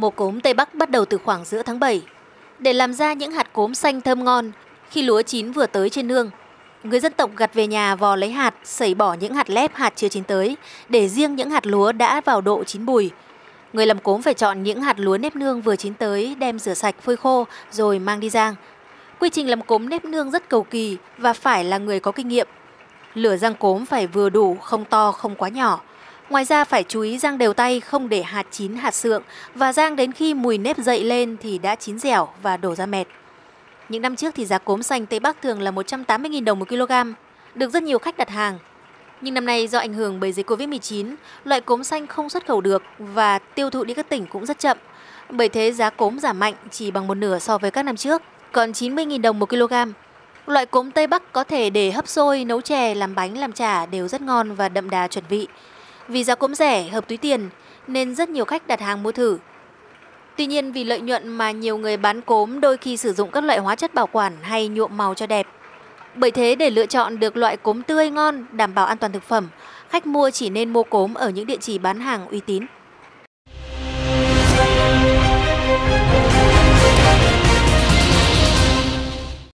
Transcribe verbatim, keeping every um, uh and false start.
Mùa cốm Tây Bắc bắt đầu từ khoảng giữa tháng bảy. Để làm ra những hạt cốm xanh thơm ngon, khi lúa chín vừa tới trên nương, người dân tộc gặt về nhà vò lấy hạt, sẩy bỏ những hạt lép, hạt chưa chín tới, để riêng những hạt lúa đã vào độ chín bùi. Người làm cốm phải chọn những hạt lúa nếp nương vừa chín tới, đem rửa sạch phơi khô rồi mang đi rang. Quy trình làm cốm nếp nương rất cầu kỳ và phải là người có kinh nghiệm. Lửa rang cốm phải vừa đủ, không to, không quá nhỏ. Ngoài ra phải chú ý rang đều tay, không để hạt chín, hạt sượng và rang đến khi mùi nếp dậy lên thì đã chín dẻo và đổ ra mệt. Những năm trước thì giá cốm xanh Tây Bắc thường là một trăm tám mươi nghìn đồng một kg, được rất nhiều khách đặt hàng. Nhưng năm nay do ảnh hưởng bởi dịch Covid mười chín, loại cốm xanh không xuất khẩu được và tiêu thụ đi các tỉnh cũng rất chậm. Bởi thế giá cốm giảm mạnh chỉ bằng một nửa so với các năm trước, còn chín mươi nghìn đồng một kg. Loại cốm Tây Bắc có thể để hấp xôi, nấu chè, làm bánh, làm chả đều rất ngon và đậm đà chuẩn vị. Vì giá cốm rẻ, hợp túi tiền nên rất nhiều khách đặt hàng mua thử. Tuy nhiên vì lợi nhuận mà nhiều người bán cốm đôi khi sử dụng các loại hóa chất bảo quản hay nhuộm màu cho đẹp. Bởi thế để lựa chọn được loại cốm tươi ngon, đảm bảo an toàn thực phẩm, khách mua chỉ nên mua cốm ở những địa chỉ bán hàng uy tín.